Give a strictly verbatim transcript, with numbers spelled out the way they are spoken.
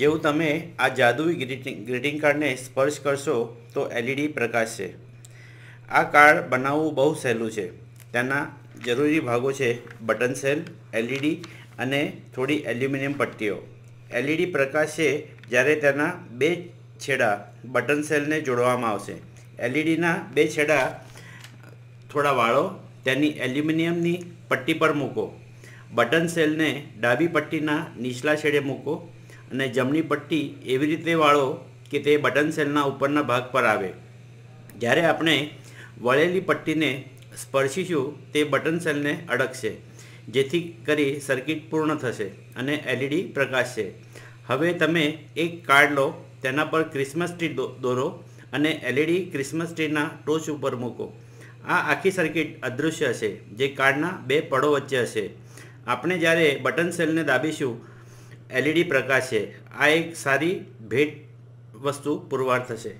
જેવું તમે આ જાદુઈ ગ્રીટિંગ ગ્રીટિંગ કાર્ડને સ્પર્શ કરશો તો એલઈડી પ્રકાશશે. આ કાર્ડ બનાવવું બહુ સહેલું છે. તેના જરૂરી ભાગો છે બટન સેલ, એલઈડી અને થોડી એલ્યુમિનિયમ પટ્ટીઓ. એલઈડી પ્રકાશશે જ્યારે તેના બે છેડા બટન સેલને જોડવામાં આવશે. એલઈડીના બે છેડા થોડા વાળો તેની એલ્યુમિનિયમની પટ્ટી પર મૂકો. બટન સેલને ડાબી પટ્ટીના નીચલા છેડે મૂકો અને જમણી પટ્ટી એવી રીતે વાળો કે તે બટન સેલના ઉપરના ભાગ પર આવે. જ્યારે આપણે વળેલી પટ્ટીને સ્પર્શીશું તે બટન સેલને અડકશે, જેથી કરી સર્કિટ પૂર્ણ થશે અને એલઈડી પ્રકાશશે. હવે તમે એક કાર્ડ લો, તેના પર ક્રિસમસ ટ્રી દોરો અને એલઈડી ક્રિસમસ ટ્રીના ટોચ ઉપર મૂકો. આ આખી સર્કિટ અદૃશ્ય હશે, જે કાર્ડના બે પડો વચ્ચે હશે. આપણે જ્યારે બટન સેલને દાબીશું એલઈડી પ્રકાશ છે. આ એક સારી ભેટ વસ્તુ પુરવાર થશે.